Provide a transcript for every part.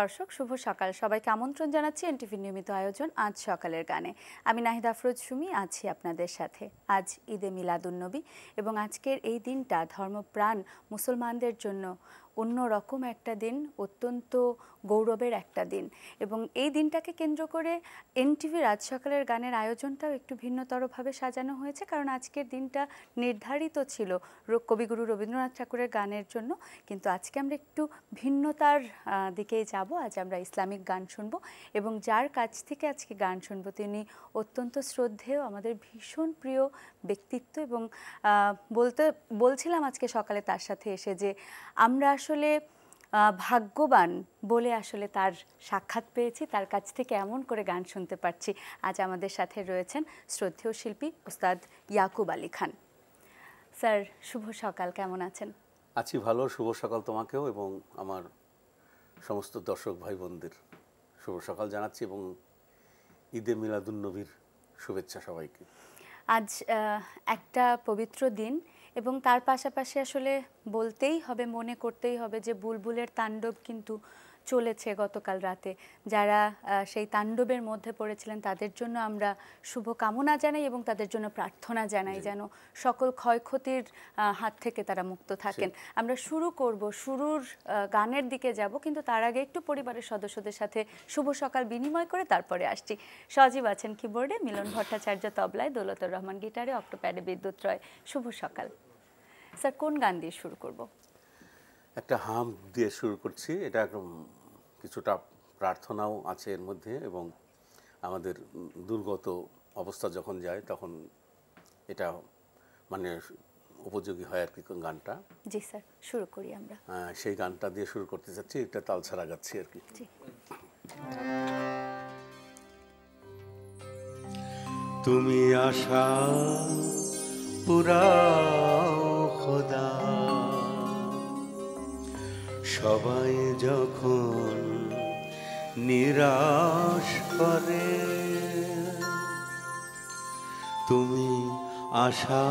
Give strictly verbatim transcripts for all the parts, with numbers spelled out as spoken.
দর্শক শুভ সকাল সবাইকে আমন্ত্রণ জানাচ্ছি এনটিভি নিয়মিত আয়োজন আজ সকালের গানে। আমি নাহিদ আফরোজ সুমি আছি আপনাদের সাথে। আজ ঈদে মিলাদুন্নবী এবং আজকের এই দিনটা ধর্মপ্রাণ মুসলমানদের জন্য অন্যরকম একটা দিন, অত্যন্ত গৌরবের একটা দিন। এবং এই দিনটাকে কেন্দ্র করে এনটিভির আজ সকালের গানের আয়োজনটাও একটু ভিন্নতরভাবে সাজানো হয়েছে, কারণ আজকের দিনটা নির্ধারিত ছিল কবিগুরু রবীন্দ্রনাথ ঠাকুরের গানের জন্য, কিন্তু আজকে আমরা একটু ভিন্নতার দিকেই যাব। আজ আমরা ইসলামিক গান শুনব এবং যার কাছ থেকে আজকে গান শুনব তিনি অত্যন্ত শ্রদ্ধেয়, আমাদের ভীষণ প্রিয় ব্যক্তিত্ব। এবং বলতে বলছিলাম আজকে সকালে তার সাথে এসে যে আমরা আসলে ভাগ্যবান বলে আসলে তার সাক্ষাৎ পেয়েছি, তার কাছ থেকে এমন করে গান শুনতে পারছি। আজ আমাদের সাথে রয়েছেন শ্রদ্ধেয় শিল্পী ওস্তাদ ইয়াকুব আলী খান। স্যার শুভ সকাল, কেমন আছেন? আছি ভালো। শুভ সকাল তোমাকেও এবং আমার সমস্ত দর্শক ভাই বোনদের শুভ সকাল জানাচ্ছি এবং ঈদে মিলাদুন্নবীর শুভেচ্ছা সবাইকে। আজ একটা পবিত্র দিন এবং তার পাশাপাশি আসলে বলতেই হবে, মনে করতেই হবে যে বুলবুলের তাণ্ডব কিন্তু চলেছে গতকাল রাতে। যারা সেই তাণ্ডবের মধ্যে পড়েছিলেন তাদের জন্য আমরা শুভকামনা জানাই এবং তাদের জন্য প্রার্থনা জানাই যেন সকল ক্ষয়ক্ষতির হাত থেকে তারা মুক্ত থাকেন। আমরা শুরু করব, শুরুর গানের দিকে যাব, কিন্তু তার আগে একটু পরিবারের সদস্যদের সাথে শুভ সকাল বিনিময় করে তারপরে আসছি। সজীব আছেন কিবোর্ডে, মিলন ভট্টাচার্য তবলায়, দৌলতুর রহমান গিটারে, অক্টোপ্যাডে বিদ্যুৎ রয়। শুভ সকাল। স্যার কোন গান দিয়ে শুরু করব? একটা হাম দিয়ে শুরু করছি, এটা একদম কিছুটা প্রার্থনাও আছে এর মধ্যে এবং আমাদের দুর্গত অবস্থা যখন যায় তখন এটা মানে উপযোগী হয় আর কি গানটা। জি স্যার, শুরু করি আমরা। সেই গানটা দিয়ে শুরু করতে চাচ্ছি, এটা তাল ছাড়া গাচ্ছি আর কি। তুমি আশা পুরা খোদা, সবাই যখন নিরাশ করে তুমি আশা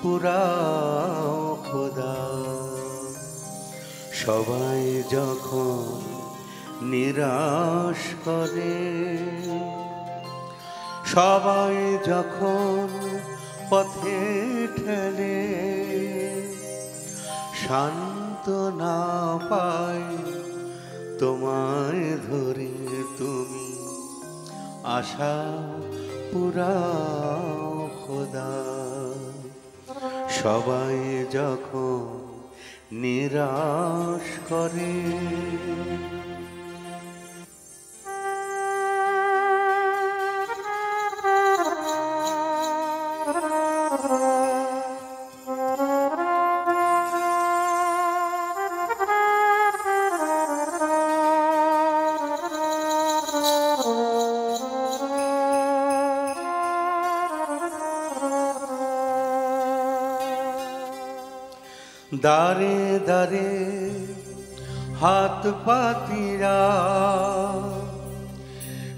পুরাও খোদা, সবাই যখন নিরাশ করে, সবাই যখন পথে ঠেলে, শান্ত তো না পাই তোমায় ধরে, তুমি আশা পুরাও খোদা, সবাই যখন নিরাশ করে। দারে দারে হাত পাতিরা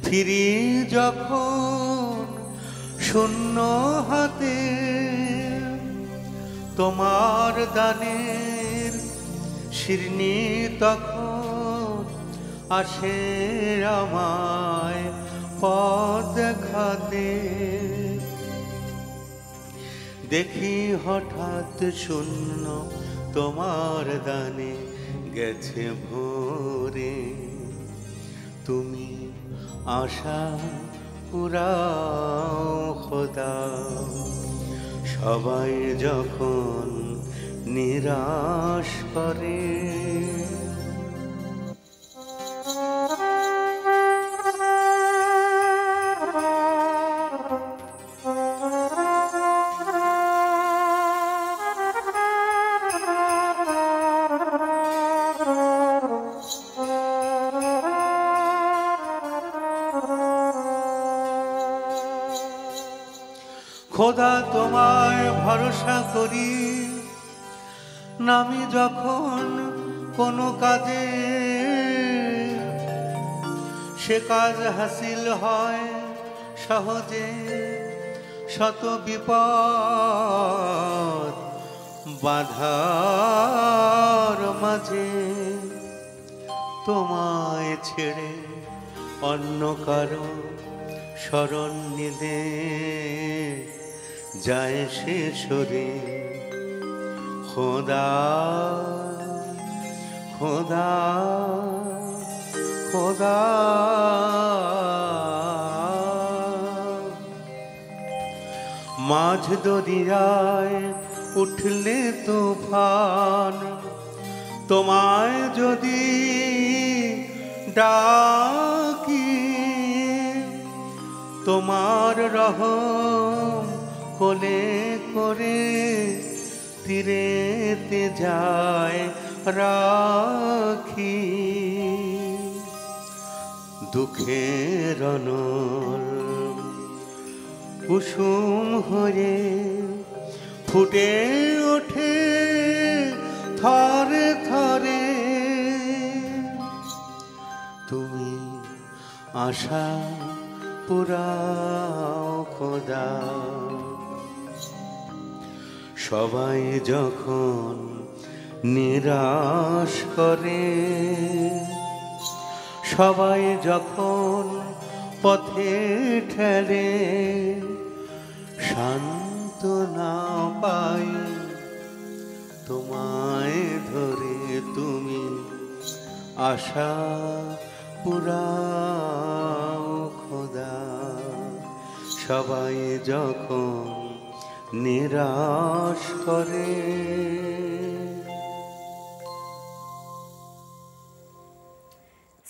ফিরি যখন শূন্য হাতে, তোমার দানের শিরনি তখন আসে আমায় পথ দেখাতে, দেখি হঠাৎ শূন্য তোমার দানে গেছে ভোরে, তুমি আশা পুরাও খোদা, সবাই যখন নিরাশ করে। খোদা তোমায় ভরসা করি, নামি যখন কোনো কাজে, সে কাজ হাসিল হয় সহজে, শত বিপদ বাধার মাঝে তোমায় ছেড়ে অন্য কারো শরণ নিলে যায় সে সরে। খোদা খোদা খোদা মাঝ দরিয়ায় উঠলে তুফান, তোমায় যদি ডাকি তোমার রহম কোলে করে তীরেতে যায় রাখি। দুঃখের অনল কুসুম হয়ে ফুটে ওঠে থরে থরে, তুমি আশা পুরাও খোদা। সবাই যখন নিরাশ করে, সবাই যখন পথে ঠেলে, শান্ত না পাই তোমায় ধরে, তুমি আশা পুরাও খোদা। সবাই যখন নিরাশ করে,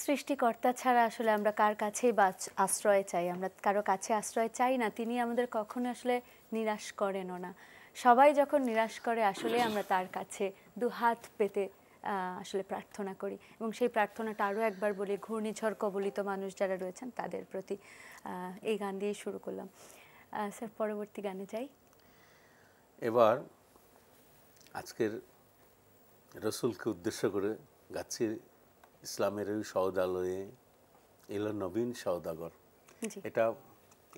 সৃষ্টিকর্তা ছাড়া আসলে আমরা কার কাছেই বা আশ্রয় চাই? আমরা কারো কাছে আশ্রয় চাই না। তিনি আমাদের কখনো আসলে নিরাশ করেনও না। সবাই যখন নিরাশ করে আসলে আমরা তার কাছে দুহাত পেতে আসলে প্রার্থনা করি, এবং সেই প্রার্থনাটা আরও একবার বলি ঘূর্ণিঝড় কবলিত মানুষ যারা রয়েছেন তাদের প্রতি। এই গান দিয়েই শুরু করলাম। স্যার, পরবর্তী গানে যাই। এবার আজকের রসুলকে উদ্দেশ্য করে গাচ্ছি, ইসলামের ওই সৌদালয়ে এলো নবীন সৌদাগর। এটা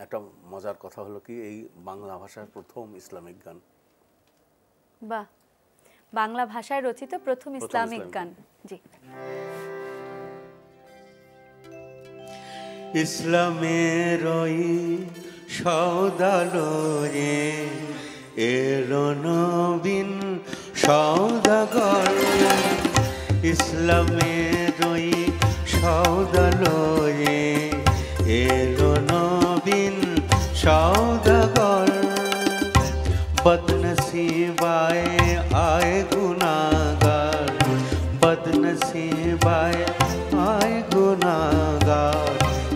একটা মজার কথা হলো কি, এই বাংলা ভাষার প্রথম ইসলামিক গান। বাহ, বাংলা ভাষায় রচিত প্রথম ইসলামিক গান। জি, ইসলামের ওই সৌদালয়ে এলো নবীন সৌদাগর, ইসলামের ওই সৌদালয়ে এলো নবীন সৌদাগর। বদনসিবায় আয় গুনাহগার, বদনসিবায় আয় গুনাহগার,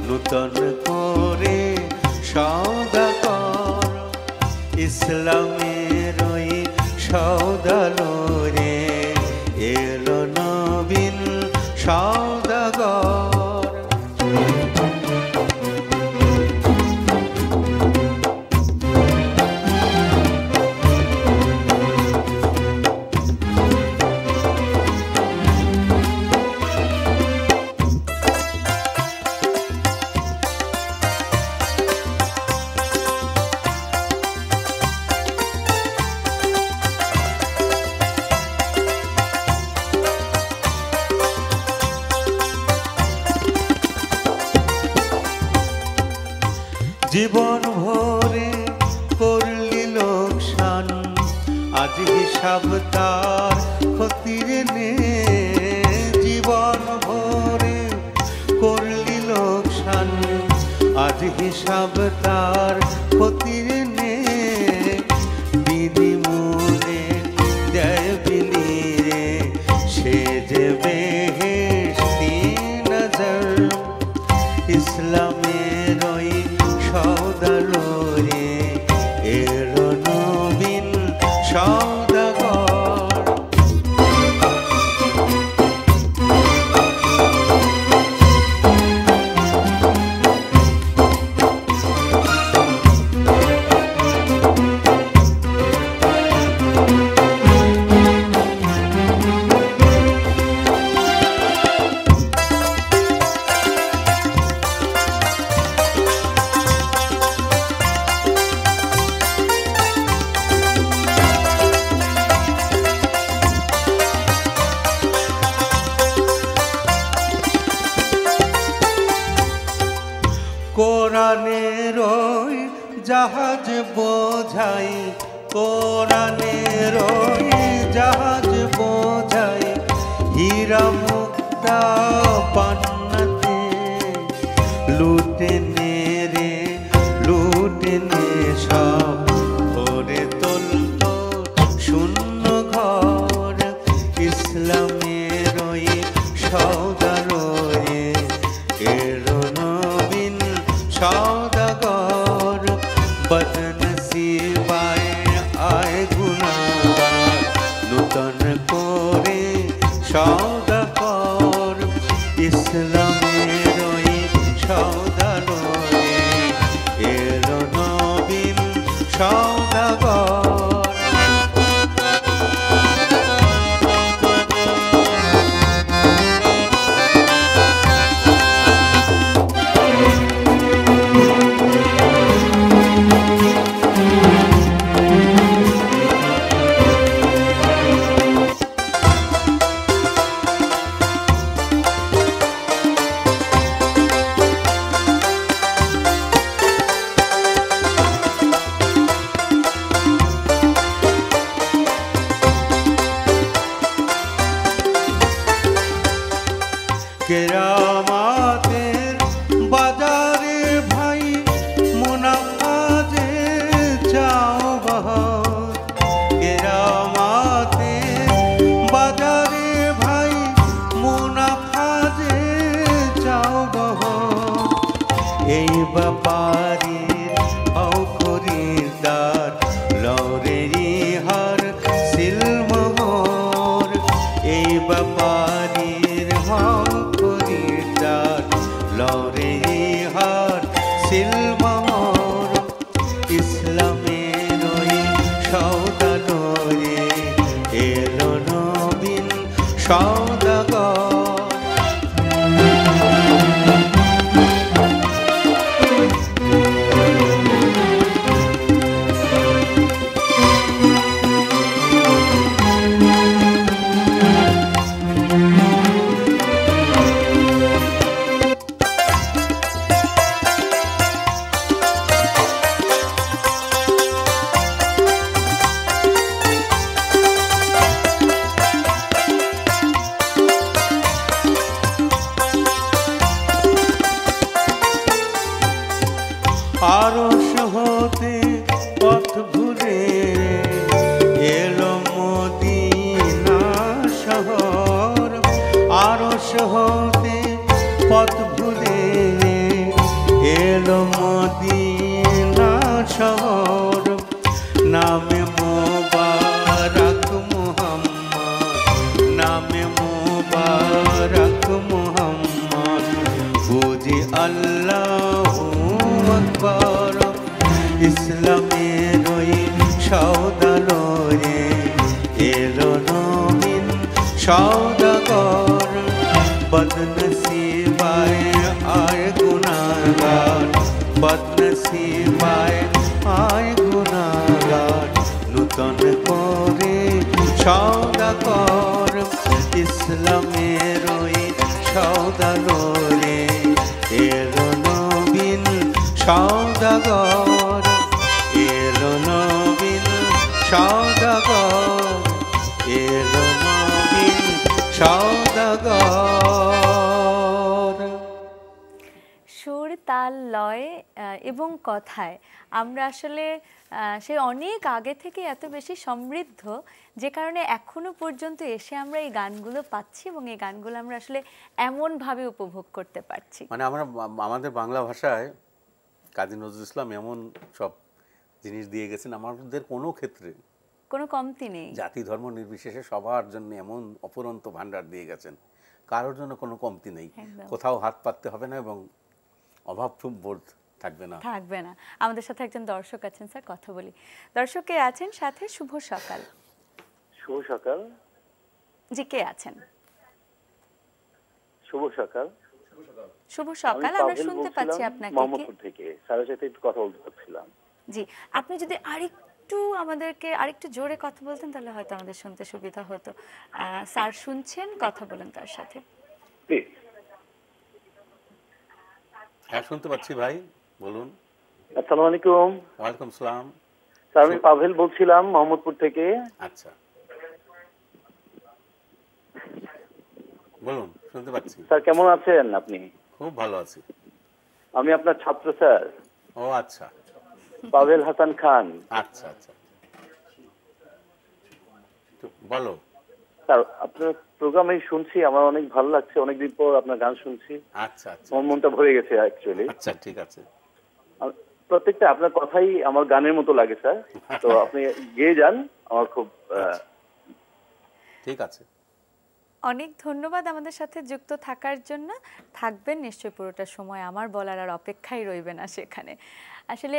নূতন করে সৌদাগর। ইসলামের ওই সৌদালয়ে এলো নবীন সৌদাগর। জীবন ভরে করলি লোকসান, আজ হিসাব তার ক্ষতির নে। জীবন ভরে করলি লোকসান, আজ হিসাব তার ক্ষতির নে। বিনিময়ে দেয় বিলি রে সে যে বেহেশতি নজর। ইসলামে সৌদালয়ে এলো নবীন সৌদাগর। কোরআনের ওই জাহাজ বোঝাই, কোরআনের ওই জাহাজ বোঝাই হীরা মুক্তা পান্নাতে লুটে নে রে লুটে নে সব ভরে তোলত শূন্য ঘর ইসলামের ওই সৌদারয়ে এর নবীন সৌদাগর বদন সিবায় আয় গুণাগার নূতন করে সৌদাকর ইসলামের ওই সৌদারয়ে এর নবীন সৌদাগর। কেরামাতের বাজারে ভাই মুনাফা যে চাও বহর, কেরামাতের বাজারে ভাই মুনাফা যে চাও বহর এই ব্যাপারীর ও খরিদ্দার লরেরি হার সিল মোহর এই ব্যাপারীর হার লরে হার সিলমোর ইসলামের ওই সৌদাগরে এলো নবীন সৌদাগর। আরশ হতে পথ ঘুরে এলো মদিনা শহর, আরশ হতে পথ ঘুরে এলো মদিনা শহর নামে মোবারক মুহাম্মদ, নামে মোবারক মুহাম্মদ বুঝি আল্লাহু আকবার ইসলামের ওই সৌদালয়ে এলো নবীন সৌদাগর বদনসিবায় আয় গুণাগার, বদনসিবায় আয় গুণাগার নূতন করে সৌদাগর ইসলামের ওই সৌদালয়ে এলো নবীন সৌদাগর এলো নবীন সৌদাগর এলো নবীন সৌদাগর। সুর তাল লয় এবং কথায় আমরা আসলে সে অনেক আগে থেকে এত বেশি সমৃদ্ধ যে কারণে এখনো পর্যন্ত এসে আমরা এই গানগুলো পাচ্ছি এবং এই গানগুলো আমরা আসলে এমনভাবে উপভোগ করতে পারছি। মানে আমরা আমাদের বাংলা ভাষায় কাজী নজরুল ইসলাম এমন সব জিনিস দিয়ে গেছেন আমাদের কোনো ক্ষেত্রে কোনো কমতি নেই, জাতি ধর্ম নির্বিশেষে সবার জন্য এমন অপরন্ত ভান্ডার দিয়ে গেছেন, কারোর জন্য কোনো কমতি নেই, কোথাও হাত পাততে হবে না এবং অভাব বোধ থাকবে না থাকবে না আমাদের সাথে একজন দর্শক আছেন, স্যার কথা বলি। দর্শকে আছেন সাথে, শুভ সকাল। শুভ সকাল। জি, কে আছেন? শুভ সকাল। শুভ সকাল, আমরা শুনতে পাচ্ছি আপনাকে। মোহাম্মদপুর থেকে স্যারের সাথে একটু কথা বলতে চাচ্ছিলাম। জি, আপনি যদি আরেকটু আমাদেরকে আরেকটু জোরে কথা বলতেন তাহলে হয়তো আমাদের শুনতে সুবিধা হতো। স্যার শুনছেন, কথা বলেন তার সাথে। হ্যাঁ শুনতে পাচ্ছি ভাই, বলুন। আসসালামু আলাইকুম। ওয়া আলাইকুম সালাম। স্যার আমি পাভেল বলছিলাম মোহাম্মদপুর থেকে। আচ্ছা বলুন, শুনতে পাচ্ছি। স্যার কেমন আছেন আপনি? খুব ভালো আছি। আমি আপনার ছাত্র স্যার। ও আচ্ছা, পাভেল হাসান খান। আচ্ছা আচ্ছা বলো। স্যার আপনার প্রোগ্রাম আমি শুনছি, আমার অনেক ভালো লাগছে, অনেকদিন পর আপনার গান শুনছি। আচ্ছা আচ্ছা, আমার মনটা ভরে গেছে অ্যাকচুয়ালি। আচ্ছা ঠিক আছে। প্রত্যেকটা আপনার কথাই আমার গানের মতো লাগে স্যার, তো আপনি গিয়ে যান, আমার খুব ঠিক আছে। অনেক ধন্যবাদ আমাদের সাথে যুক্ত থাকার জন্য। থাকবেন নিশ্চয়ই পুরোটা সময়, আমার বলার আর অপেক্ষাই রইবে না সেখানে। আসলে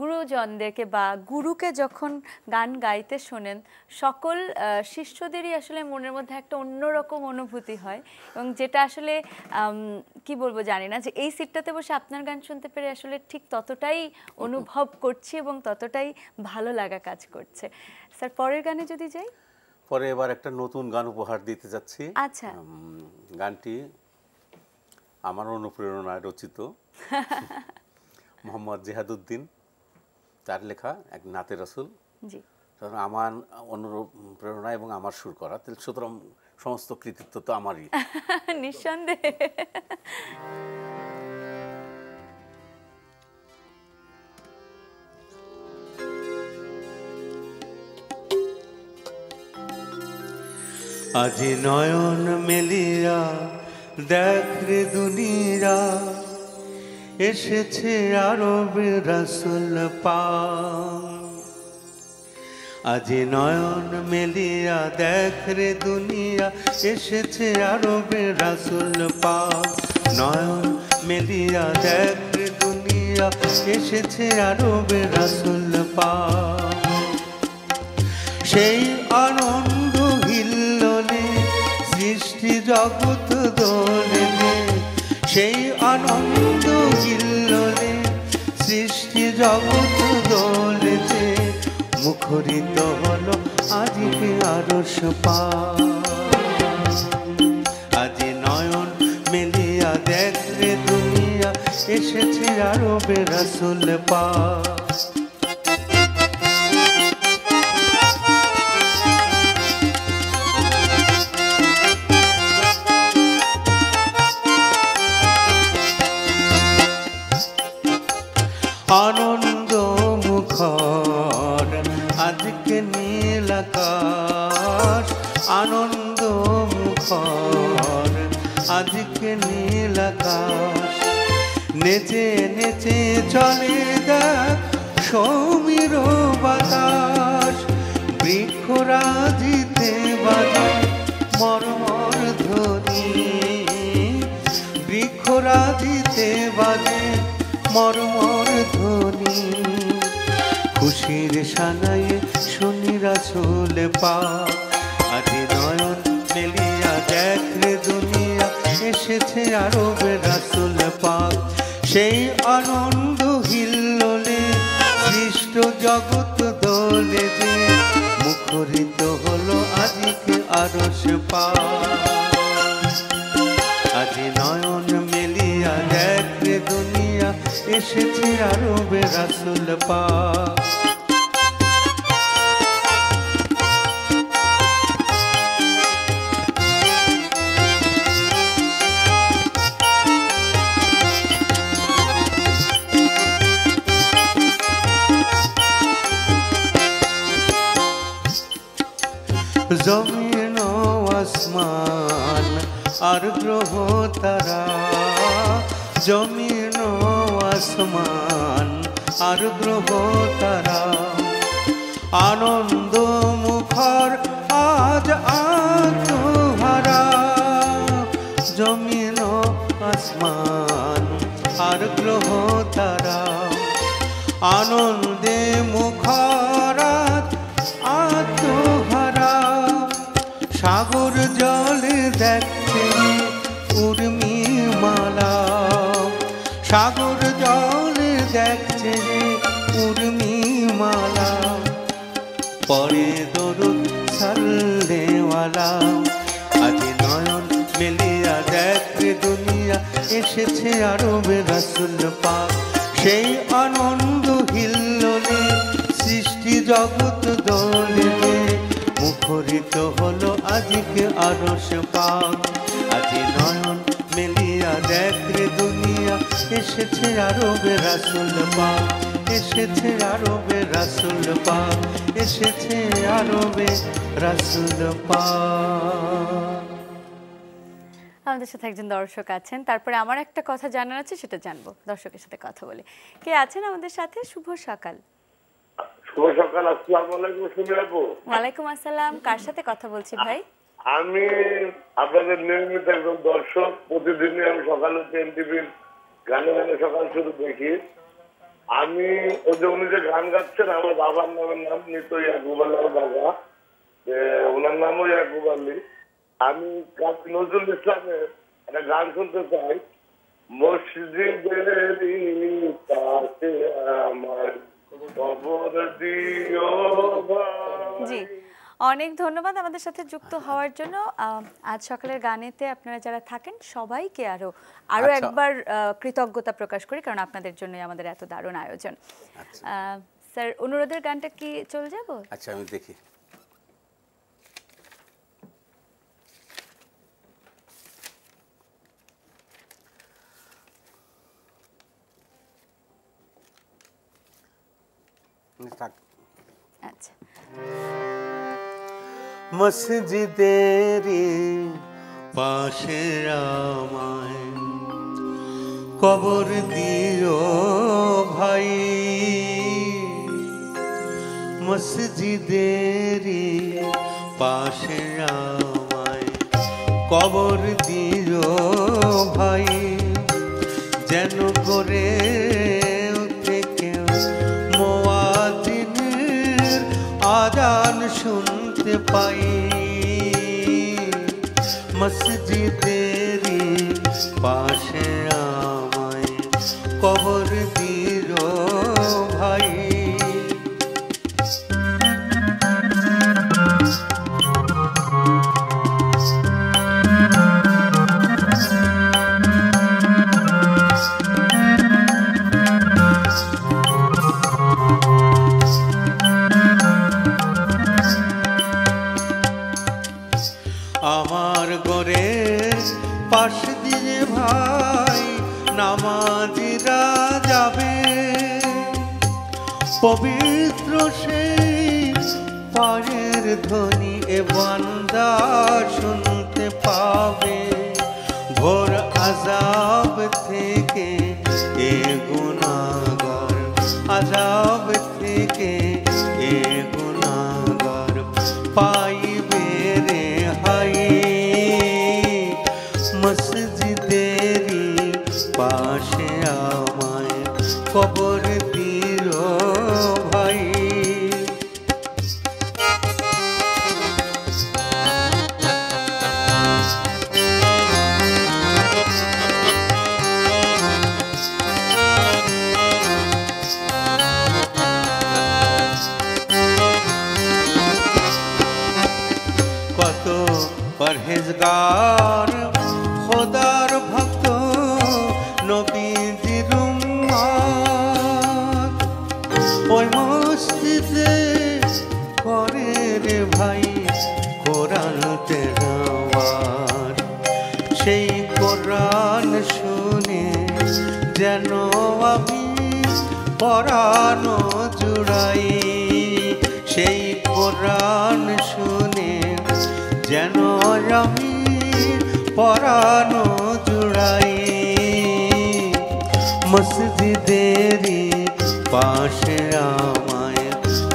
গুরুজনদেরকে বা গুরুকে যখন গান গাইতে শোনেন, সকল শিষ্যদেরই আসলে মনের মধ্যে একটা অন্যরকম অনুভূতি হয়, এবং যেটা আসলে কি বলবো জানি না, যে এই সিটটাতে বসে আপনার গান শুনতে পেরে আসলে ঠিক ততটাই অনুভব করছি এবং ততটাই ভালো লাগা কাজ করছে। স্যার পরের গানে যদি যাই, পরে এবার একটা নতুন গান উপহার দিতে যাচ্ছি। আচ্ছা, গানটি আমার অনুপ্রেরণায় রচিত, মোহাম্মদ জিহাদউদ্দিন, তার লেখা এক নাতে রাসুল। জি, কারণ আমার অনুপ্রেরণা এবং আমার সুর করা, তাহলে সুতরাং সমস্ত কৃতিত্ব তো আমারই নিঃসন্দেহে। আজি নয়ন মেলিয়া দেখ রে দুনিয়া, এসেছে আরব রাসুল পাক। আজি নয়ন মেলিয়া দেখ রে দুনিয়া, এসেছে আরব রাসুল পাক। নয়ন মেলিয়া দেখ রে দুনিয়া, এসেছে আরব রাসুল পাক। সেই আনন্দ হিল্লোলে সৃষ্টি জগৎ দোলে, সেই আনন্দ হিল্লোলে সৃষ্টি জগৎ দোলেছে। মুখরিত হলো আজিকে আরশ পাক। আজি নয়ন মেলিয়া দেখ রে দুনিয়া, এসেছে আরবে রাসুল পাক। আনন্দ মুখর আজকে নীল আকাশ, আনন্দ মুখর আজকে নীল আকাশ। নেচে নেচে চলে দেখ সমীর বাতাস, বৃক্ষরাজিতে বাজায় মরমর ধ্বনি, বৃক্ষরাজিতে বাজে মরমর ধ্বনি। খুশির সানায় শুনি রাসূল পাক। আজি নয়ন মেলিয়া দেখ রে দুনিয়া, এসেছে আরবে রাসূল পাক। সেই আনন্দ হিল্লোলে সৃষ্ট জগৎ দোলে, যে মুখরিত হলো আজিকে আরশ পাক। আজি নয়ন মেলিয়া দেখ রে দুনিয়া, এসেছে আরবে রাসূল পাক। জমিন ও আসমান আর গ্রহ তারা, জমিন আসমান আর গ্রহ তারা। আনন্দ মুখর আজ আত্মহারা, জমিন আসমান আর গ্রহ তারা। আনন্দে মুখর আত্মহারা, সাগর জলে দেখছে উর্মি মালা, সাগর জলে দেখছে উর্মি মালা। পরে দরুদ সাল্লেওয়ালা। আজি নয়ন মেলিয়া দেখ দুনিয়া, এসেছে আরব রাসূল পাক সেই আনন্দ হিল্লোলে সৃষ্টি জগৎ দোলেতে মুখরিত হলো আজকে আরশ পাক। আজি নয়ন মেলিয়া দেখ রে দুনিয়া এসেছে আরব রাসূল পাক এসেছে আরব রাসূল পাক এসেছে আরব রাসূল পাক। আমাদের সাথে একজন দর্শক আছেন, তারপরে আমার একটা কথা জানার আছে সেটা জানবো, দর্শকের সাথে কথা বলে। কে আছেন আমাদের সাথে? শুভ সকাল। শুভ সকাল, আসসালামু আলাইকুম। শুভেচ্ছা। ওয়ালাইকুম আসসালাম। কার সাথে কথা বলছি ভাই? আমি আপনাদের নিয়মিত একজন দর্শক, প্রতিদিনই আমি সকালে এনটিভি গানে গানে সকাল শুরু দেখি। আমি ওই যে উনি যে গান গাচ্ছেন, আমার বাবার নামের নাম নিতো ইয়াকুব আলীর বাবা, ওনার নামও ইয়াকুব আলী। আমি কাজী নজরুল ইসলামের একটা গান শুনতে চাই, মসজিদের পাশে আমার কবর দিও ভাই। অনেক ধন্যবাদ আমাদের সাথে যুক্ত হওয়ার জন্য। আজ সকালের গানেতে আপনারা যারা থাকেন সবাইকে আরো আরো একবার কৃতজ্ঞতা প্রকাশ করি, কারণ আপনাদের জন্যই আমাদের এত দারুণ আয়োজন। স্যার, অনুরোধের গানটা কি চলে যাব? আচ্ছা আমি দেখি। মসজিদেরি পাশে আমায় কবর দিও ভাই, মসজিদেরি পাশে আমায় কবর দিও ভাই, যেন করে আজান শুনতে পাই। মসজিদেরি পাশে আমায় কবর দিও ভাই। পাশ দিয়ে ভাই নামাজিরা যাবে, পবিত্র সেই পায়ের ধ্বনি এ বান্দা শুনতে পাবে, ভোর আজাব থেকে এ গুনাহগার আজাব থেকে এ গুনাহগার পাই। মসজিদেরি পাশে আমায় কবর দিও ভাই। কত পরহেজগার খোদার ভক্ত নবীজির উম্মত ওই মসজিদে করে রে ভাই কোরআন তেলাওয়াত, সেই কোরআন শুনে যেন আমি পরাণ জুড়াই, সেই কোরআন শুনে যেন আমি পরাণ জুড়াই। মসজিদেরি পাশে আমায়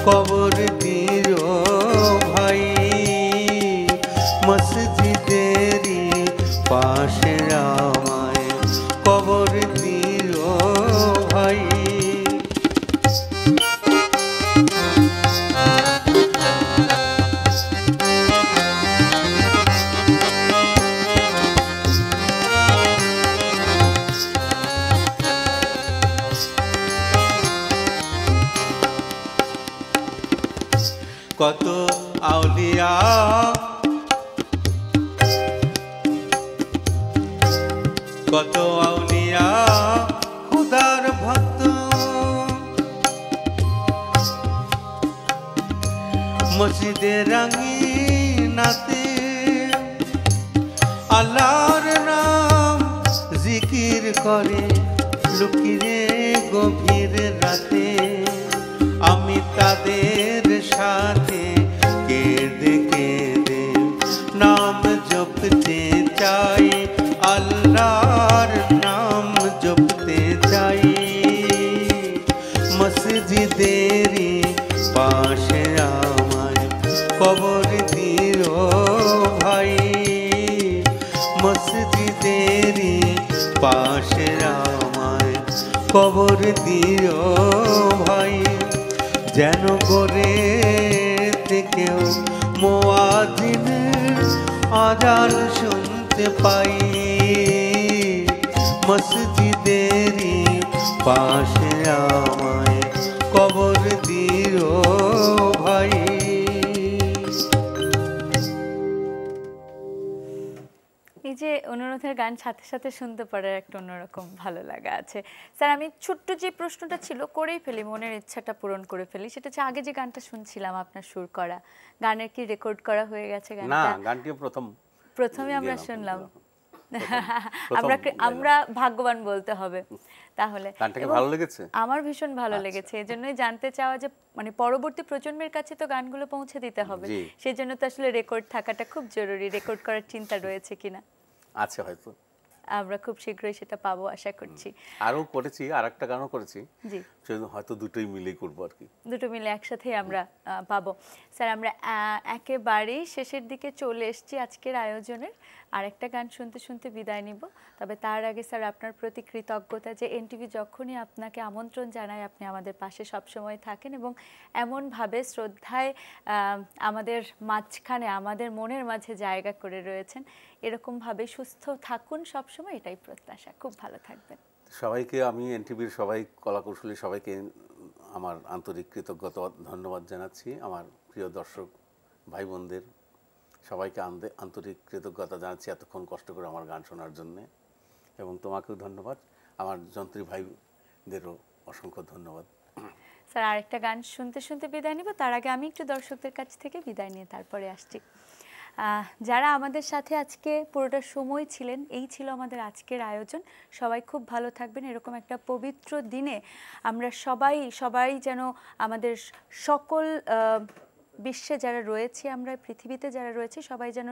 কবর দিও ভাই, মসজিদেরি পাশে আমায় কবর দিও ভাই। কত আউলিয়া কত মসজিদে রঙিনাতে আল্লাহর নাম জিকির করে লুকিয়ে গভীর রাতে। আমি তাদের সাথে কেঁদে কেঁদে নাম জপতে চাই, আল্লাহর নাম জপতে চাই। মসজিদেরই পাশে আমায় কবর দিও ভাই, মসজিদেরই পাশে আমায় কবর দিও ভাই, যেন করে থেকেও মুয়াজ্জিনের আযান শুনতে পাই। মসজিদেরই পাশে আমায় কবর দিও ভাই। এই যে অনুরোধের গান সাথে সাথে শুনতে পারার একটা অন্যরকম ভালো লাগা আছে। স্যার, আমি ছোট্ট যে প্রশ্নটা ছিল করেই ফেলি, মনের ইচ্ছাটা পূরণ করে ফেলি, সেটা হচ্ছে আগে যে গানটা শুনছিলাম আপনার সুর করা, গানের কি রেকর্ড করা হয়ে গেছে গানটা? না, গানটি প্রথম প্রথমে আমরা শুনলাম, আমরা আমরা ভাগ্যবান বলতে হবে। তাহলে আমার ভীষণ ভালো লেগেছে, এজন্যই জানতে চাওয়া যে মানে পরবর্তী প্রজন্মের কাছে তো গানগুলো পৌঁছে দিতে হবে, সেই জন্য তো আসলে রেকর্ড থাকাটা খুব জরুরি। রেকর্ড করার চিন্তা রয়েছে কিনা? আছে, হয়তো আমরা খুব শীঘ্রই সেটা পাবো আশা করছি। আরো করেছি, আরেকটা গানও করেছি, জি, হয়তো দুটোই মিলে করব আর কি, দুটো মিলে একসাথেই আমরা পাবো। স্যার, আমরা একেবারে শেষের দিকে চলে এসেছি আজকের আয়োজনের, আরেকটা গান শুনতে শুনতে বিদায় নিব। তবে তার আগে স্যার, আপনার প্রতি কৃতজ্ঞতা যে এনটিভি যখনই আপনাকে আমন্ত্রণ জানায় আপনি আমাদের পাশে সবসময় থাকেন এবং এমনভাবে শ্রদ্ধায় আমাদের মাঝখানে, আমাদের মনের মাঝে জায়গা করে রয়েছেন। এরকমভাবে সুস্থ থাকুন সবসময়, এটাই প্রত্যাশা। খুব ভালো থাকবেন। সবাইকে আমি এনটিভির সবাই কলাকুশলী সবাইকে আমার আন্তরিক কৃতজ্ঞতা ধন্যবাদ জানাচ্ছি। আমার প্রিয় দর্শক ভাই বোনদের সবাইকে আন্তরিক কৃতজ্ঞতা জানাচ্ছি এতক্ষণ কষ্ট করে আমার গান শোনার জন্যে, এবং তোমাকেও ধন্যবাদ, আমার যন্ত্রী ভাইদেরও অসংখ্য ধন্যবাদ। স্যার, আরেকটা গান শুনতে শুনতে বিদায় নিব, তার আগে আমি একটু দর্শকদের কাছ থেকে বিদায় নিয়ে তারপরে আসছি। যারা আমাদের সাথে আজকে পুরোটা সময় ছিলেন, এই ছিল আমাদের আজকের আয়োজন। সবাই খুব ভালো থাকবেন। এরকম একটা পবিত্র দিনে আমরা সবাই সবাই যেন আমাদের সকল বিশ্বে যারা রয়েছে, আমরা পৃথিবীতে যারা রয়েছে, সবাই যেন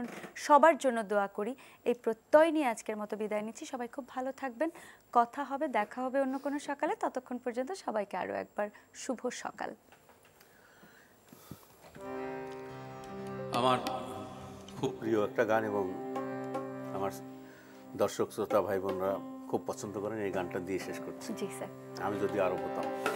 সবার জন্য দোয়া করি, এই প্রত্যয় নিয়ে আজকের মতো বিদায় নিচ্ছি। সবাই খুব ভালো থাকবেন, কথা হবে, দেখা হবে অন্য কোনো সকালে। ততক্ষণ পর্যন্ত সবাইকে আরও একবার শুভ সকাল। আমার খুব প্রিয় একটা গান এবং আমার দর্শক শ্রোতা ভাই বোনরা খুব পছন্দ করেন, এই গানটা দিয়ে শেষ করছি। জি স্যার, আমি যদি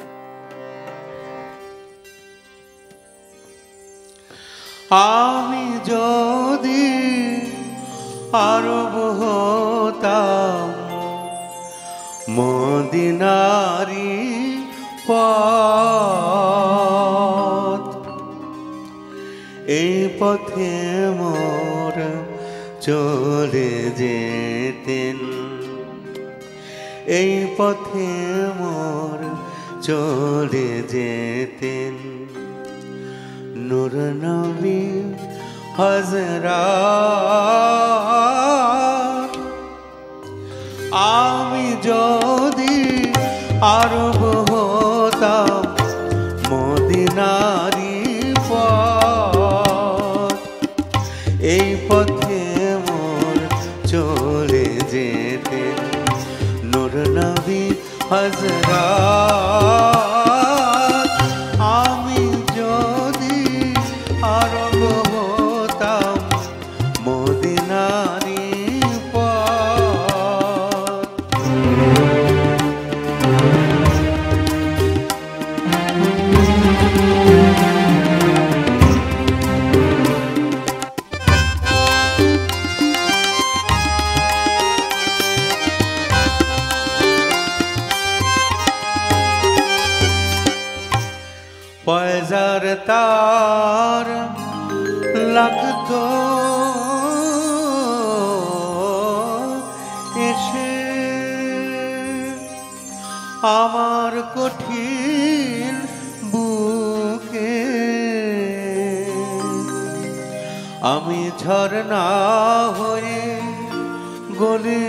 আরো বলতাম, আমি যদি আরো হতাম মদিনারি পথ, এই পথে মোর চলে যেতেন, এই পথে মোর চলে যেতেন নূর নবী হযরত। আমি যদি আরব হতাম মদিনারি পথ, এই পথে মোর চলে যেতেন নূর নবী হযরত। আমার কঠিন বুকে আমি ঝরনা হয়ে গলে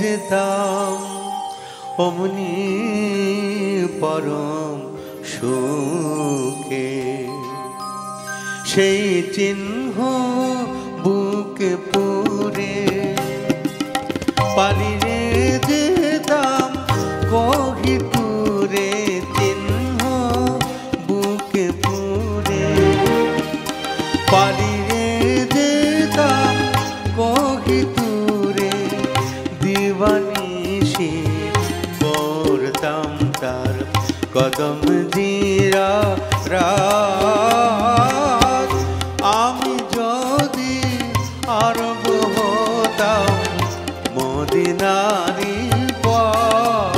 যেতাম, অমনি পরম সুখে সেই চিহ্ন বুকে পুরে পালিয়ে যেতাম কহিপুরে, চিহ্ন বুকে পুরে পালিয়ে যেতাম কহিপুরে, দিবানিশি করতাম তার কদম জিরা রা। আমি যদি আরব হতাম মদিনারি পথ,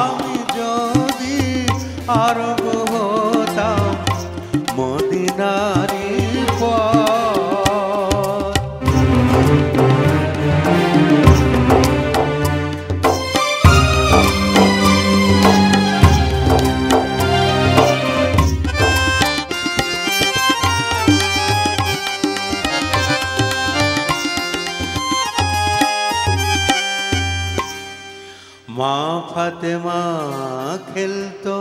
আমি যদি আরব হতাম মদিনারি পথ। মা ফাতেমা খেলতো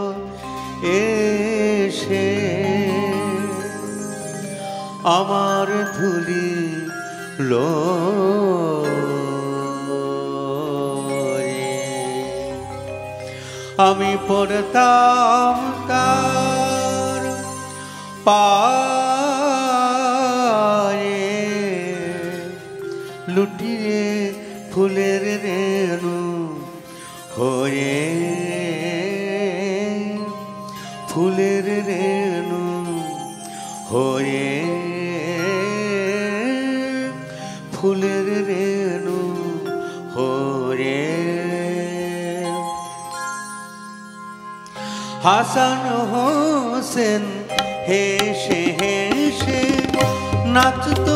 এসে আমার ধুলি লরে, আমি পড়তাম তার পায়ে লুটিয়ে ফুলের রেণু হয়ে, ফুলের রেণু হয়ে, ফুলের রেণু হয়ে। হাসান হোসেন হেসে হেসে নাচতো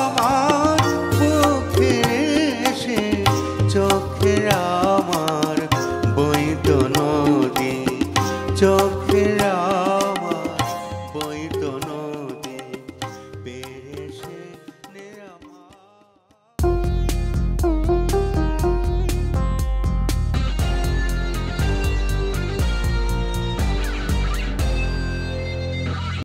আমার চোখে এসে, চোখে আমার বইতো নদী চোখে।